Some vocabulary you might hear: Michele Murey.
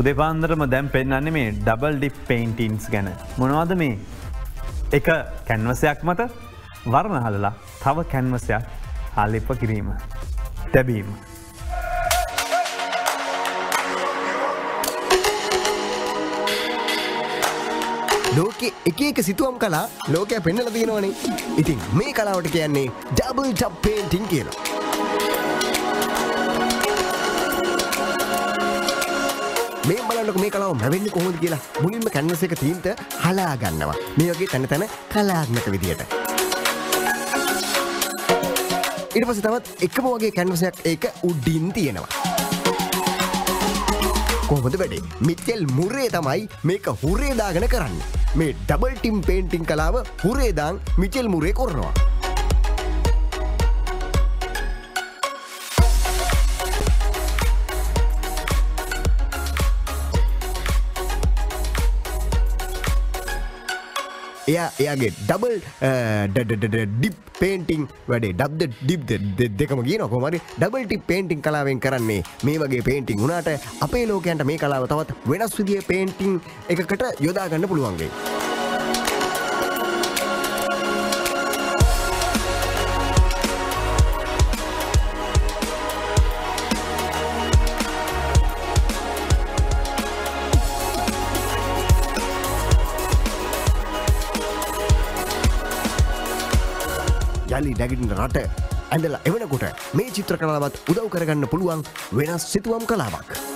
උදේපාන්දරම දැන් පෙන්වන්නේ මේ ඩබල් ඩිප් পেইන්ටින්ස් ගැන. මොනවද මේ? එක canvas එකක් මත වර්ණ හලලා තව canvas එකක් ආලේප කිරීම. තැබීම. ලෝකේ එක එක සිතුවම් කලා ලෝකය පෙන්වලා තියෙනවනේ. ඉතින් මේ කලාවට කියන්නේ ඩබල් ඩිප් পেইන්ටින් කියලා. මේ බලන්නකො මේ කලාව මැවෙන්නේ කොහොමද කියලා මුලින්ම canvas එක තීන්ත හලා ගන්නවා. මේ වගේ තැන තැන කලාත්මක විදියට. ඊට පස්සේ තවත් එකම වගේ canvas එකක් ඒක උඩින් තියෙනවා. කොහොමද වැඩේ? මිචෙල් මුරේ තමයි මේක හුරේ දාගෙන කරන්නේ. මේ ඩබල් ටිම් পেইන්ටින් කලාව හුරේ දාන් මිචෙල් මුරේ කරනවා. එයාගේ ඩබල් ඩිප් পেইන්ටින් වැඩේ ඩබ් ඩිප් දෙකම කියනවා කොහොමද ඩබල් ටිප් পেইන්ටින් කලාවෙන් කරන්නේ මේ වගේ পেইන්ටින් උනාට අපේ ලෝකයන්ට මේ කලාව තවත් වෙනස් විදිහේ পেইන්ටින් එකකට යොදා ගන්න පුළුවන් වෙයි. යලි නැගිටින රට ඇඳලා එවනකොට මේ චිත්‍ර කලාවත් උදව් කරගන්න පුළුවන් වෙනස් සිතුවම් කලාවක්.